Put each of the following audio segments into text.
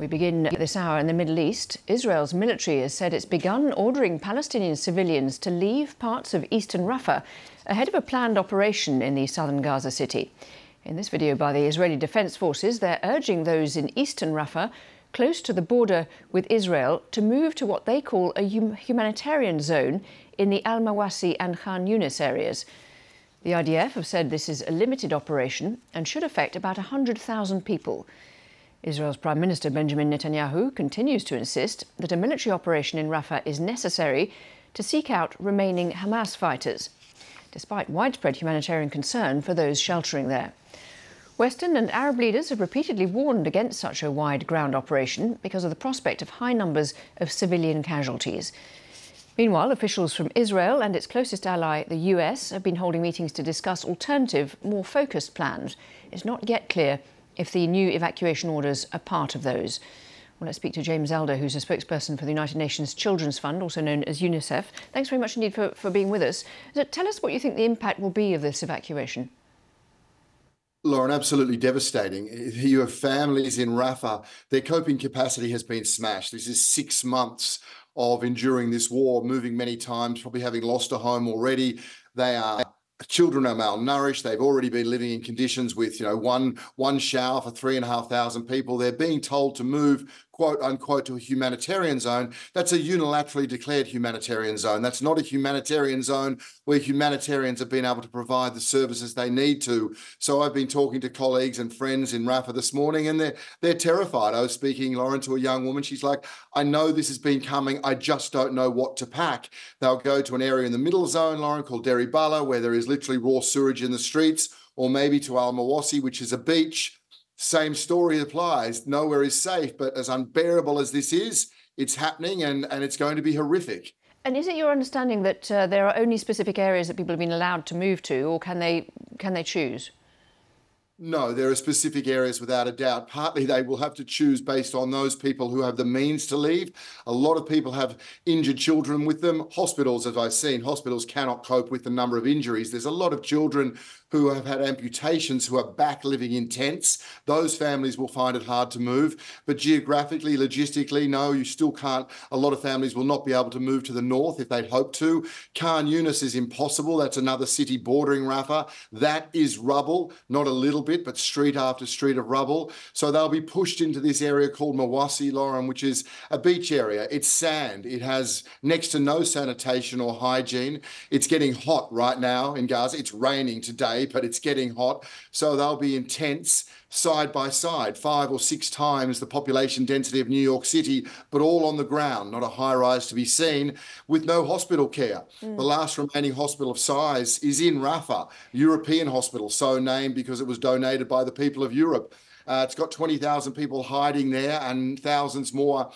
We begin this hour in the Middle East. Israel's military has said it's begun ordering Palestinian civilians to leave parts of eastern Rafah ahead of a planned operation in the southern Gaza city. In this video by the Israeli Defense Forces, they're urging those in eastern Rafah, close to the border with Israel, to move to what they call a humanitarian zone in the Al-Mawasi and Khan Yunis areas. The IDF have said this is a limited operation and should affect about 100,000 people. Israel's Prime Minister Benjamin Netanyahu continues to insist that a military operation in Rafah is necessary to seek out remaining Hamas fighters, despite widespread humanitarian concern for those sheltering there. Western and Arab leaders have repeatedly warned against such a wide ground operation because of the prospect of high numbers of civilian casualties. Meanwhile, officials from Israel and its closest ally, the US, have been holding meetings to discuss alternative, more focused plans. It's not yet clear if the new evacuation orders are part of those. Well, let's speak to James Elder, who's a spokesperson for the United Nations Children's Fund, also known as UNICEF. Thanks very much indeed for being with us. So tell us what you think the impact will be of this evacuation. Lauren, absolutely devastating. You have families in Rafah. Their coping capacity has been smashed. This is 6 months of enduring this war, moving many times, probably having lost a home already. Children are malnourished. They've already been living in conditions with, one shower for 3,500 people. They're being told to move, quote unquote, to a humanitarian zone. That's a unilaterally declared humanitarian zone. That's not a humanitarian zone where humanitarians have been able to provide the services they need to. So I've been talking to colleagues and friends in Rafah this morning, and they're terrified. I was speaking, Lauren, to a young woman. She's like, I know this has been coming. I just don't know what to pack. They'll go to an area in the middle zone, Lauren, called Deribala, where there is literally raw sewage in the streets, or maybe to Al-Mawasi, which is a beach. Same story applies. Nowhere is safe, but as unbearable as this is, it's happening and it's going to be horrific. And is it your understanding that there are only specific areas that people have been allowed to move to, or can they choose? No, there are specific areas without a doubt. Partly they will have to choose based on those people who have the means to leave. A lot of people have injured children with them. Hospitals, as I've seen, hospitals cannot cope with the number of injuries. There's a lot of children who have had amputations who are back living in tents. Those families will find it hard to move. But geographically, logistically, no, you still can't. A lot of families will not be able to move to the north if they'd hoped to. Khan Yunis is impossible. That's another city bordering Rafah. That is rubble, not a little bit, but street after street of rubble. So they'll be pushed into this area called Mawasi, Lauren, which is a beach area. It's sand. It has next to no sanitation or hygiene. It's getting hot right now in Gaza. It's raining today, but it's getting hot. So they'll be in tents side by side, 5 or 6 times the population density of New York City, but all on the ground, not a high rise to be seen, with no hospital care. The last remaining hospital of size is in Rafah, European Hospital, so named because it was donated by the people of Europe. It's got 20,000 people hiding there and thousands more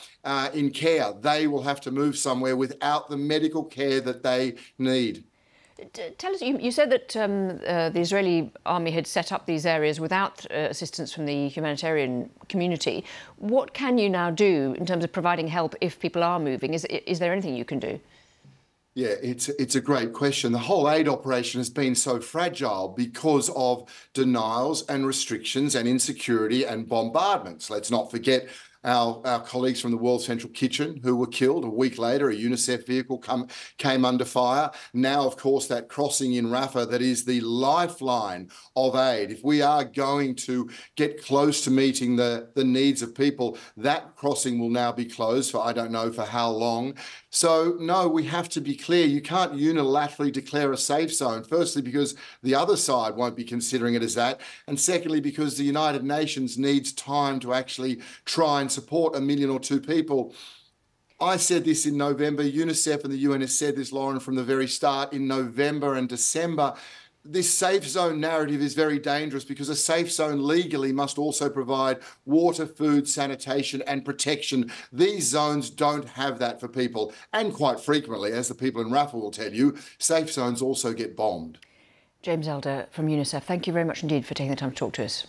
in care. They will have to move somewhere without the medical care that they need. Tell us, you said that the Israeli army had set up these areas without assistance from the humanitarian community. What can you now do in terms of providing help if people are moving? Is there anything you can do? Yeah, it's a great question. The whole aid operation has been so fragile because of denials and restrictions and insecurity and bombardments. Let's not forget our colleagues from the World Central Kitchen who were killed. A week later, a UNICEF vehicle came under fire. Now, of course, that crossing in Rafah that is the lifeline of aid. If we are going to get close to meeting the needs of people, that crossing will now be closed for I don't know for how long. So, no, we have to be clear. You can't unilaterally declare a safe zone, firstly, because the other side won't be considering it as that, and secondly, because the United Nations needs time to actually try and support 1 or 2 million people. I said this in November. UNICEF and the UN has said this, Lauren, from the very start in November and December. This safe zone narrative is very dangerous because a safe zone legally must also provide water, food, sanitation and protection. These zones don't have that for people. And quite frequently, as the people in Rafah will tell you, safe zones also get bombed. James Elder from UNICEF, thank you very much indeed for taking the time to talk to us.